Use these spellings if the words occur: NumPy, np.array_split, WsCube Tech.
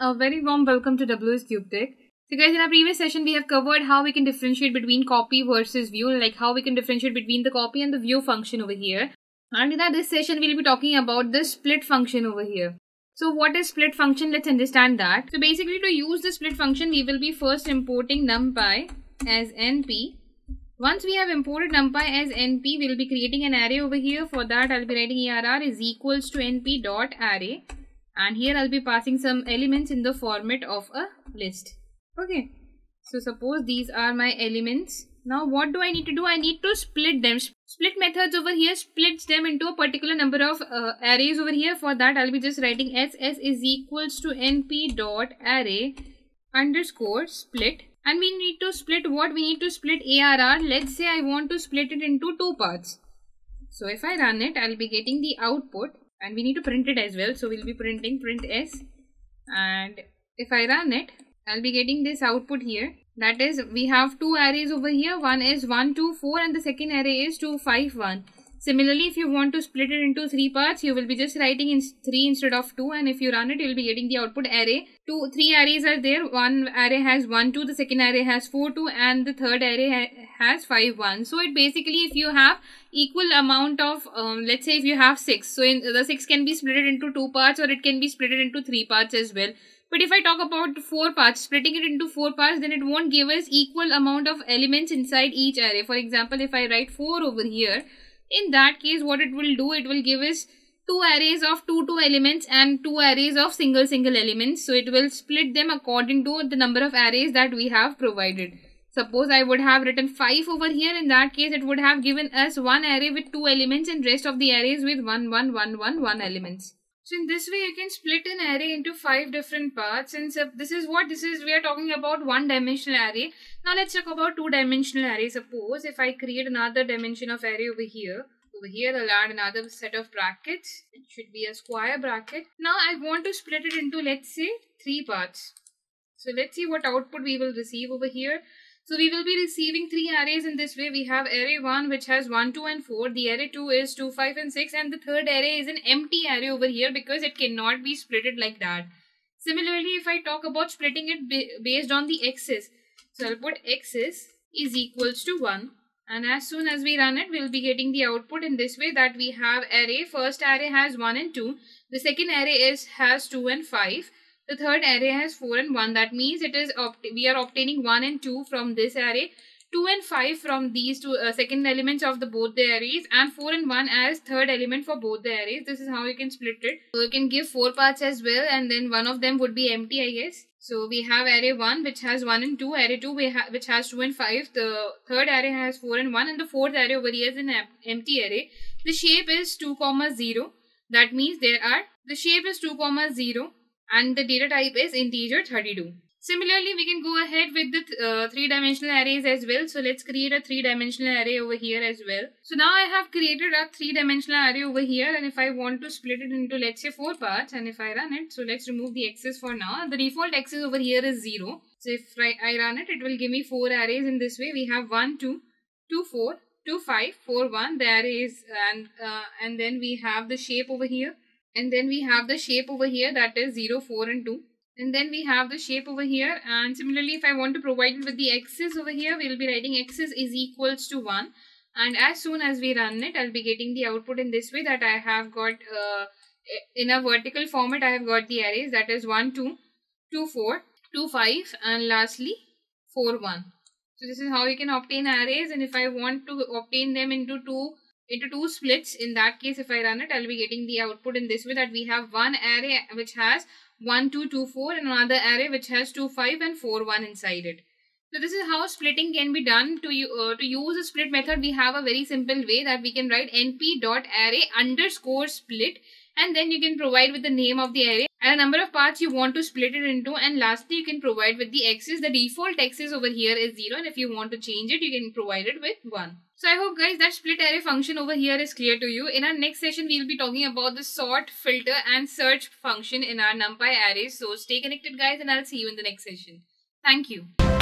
A very warm welcome to WsCube Tech. So guys, in our previous session we have covered how we can differentiate between copy versus view, like how we can differentiate between the copy and the view function over here. And in this session we'll be talking about the split function over here. So what is split function? Let's understand that. So basically, to use the split function, we will be first importing NumPy as NP. Once we have imported NumPy as NP, we will be creating an array over here. For that I'll be writing ERR is equals to NP dot array. And here I'll be passing some elements in the format of a list. Okay. So suppose these are my elements. Now what do I need to do? I need to split them. Split methods over here splits them into a particular number of arrays over here. For that I'll be just writing SS is equals to NP dot array underscore split. And we need to split what? We need to split ARR. Let's say I want to split it into two parts. So if I run it, I'll be getting the output. And we need to print it as well, so we'll be printing print s. And if I run it, I'll be getting this output here. That is, we have two arrays over here. One is 1, 2, 4, and the second array is 2, 5, 1. Similarly, if you want to split it into three parts, you will be just writing in 3 instead of 2. And if you run it, you'll be getting the output array. 2, 3 arrays are there. One array has 1, 2. The second array has 4, 2, and the third array has 5, 1. So it basically, if you have equal amount of, let's say if you have 6. So the 6 can be split into 2 parts, or it can be split into 3 parts as well. But if I talk about 4 parts, splitting it into 4 parts, then it won't give us equal amount of elements inside each array. For example, if I write 4 over here, in that case, what it will do, it will give us 2 arrays of 2, 2 elements and 2 arrays of single elements. So it will split them according to the number of arrays that we have provided. Suppose I would have written 5 over here. In that case, it would have given us one array with 2 elements and rest of the arrays with 1, 1, 1, 1, 1 elements. So in this way, you can split an array into 5 different parts. And this is we are talking about 1-dimensional array. Now let's talk about 2-dimensional array. Suppose if I create another dimension of array over here. Over here, I'll add another set of brackets. It should be a square bracket. Now I want to split it into, let's say, 3 parts. So let's see what output we will receive over here. So we will be receiving 3 arrays in this way. We have array 1, which has 1, 2 and 4. The array 2 is 2, 5 and 6. And the third array is an empty array over here because it cannot be splitted like that. Similarly, if I talk about splitting it based on the x's. So I'll put x's is equals to 1. And as soon as we run it, we'll be getting the output in this way that we have array. First array has 1 and 2. The second array has 2 and 5. The third array has 4 and 1. That means it is we are obtaining 1 and 2 from this array, 2 and 5 from these two second elements of both the arrays, and 4 and 1 as third element for both the arrays. This is how you can split it. So you can give 4 parts as well, and then one of them would be empty, I guess. So we have array 1, which has 1 and 2, array 2 which has 2 and 5, the third array has 4 and 1, and the fourth array over here is an empty array. The shape is 2, 0. That means the shape is 2, 0. And the data type is integer 32. Similarly, we can go ahead with the 3-dimensional arrays as well. So let's create a 3-dimensional array over here as well. So now I have created a 3-dimensional array over here, and if I want to split it into, let's say, 4 parts, and if I run it, so let's remove the x's for now. The default x's over here is 0. So if I run it, it will give me 4 arrays in this way. We have 1, 2, 2, 4, 2, 5, 4, 1. The array is, and then we have the shape over here. And then we have the shape over here that is 0, 4 and 2. And then we have the shape over here. And similarly, if I want to provide it with the x's over here, we will be writing x's is equals to 1. And as soon as we run it, I'll be getting the output in this way that I have got, in a vertical format, I have got the arrays that is 1, 2, 2, 4, 2, 5 and lastly 4, 1. So this is how you can obtain arrays. And if I want to obtain them into two splits, in that case, if I run it, I'll be getting the output in this way that we have one array which has 1, 2, 2, 4 and another array which has 2, 5 and 4, 1 inside it. So this is how splitting can be done. To use a split method, we have a very simple way that we can write np.array underscore split, and then you can provide with the name of the array and a number of parts you want to split it into, and lastly you can provide with the x's. The default x's over here is 0, and if you want to change it, you can provide it with 1. So I hope guys that split array function over here is clear to you. In our next session, we will be talking about the sort, filter and search function in our NumPy arrays. So stay connected guys, and I'll see you in the next session. Thank you.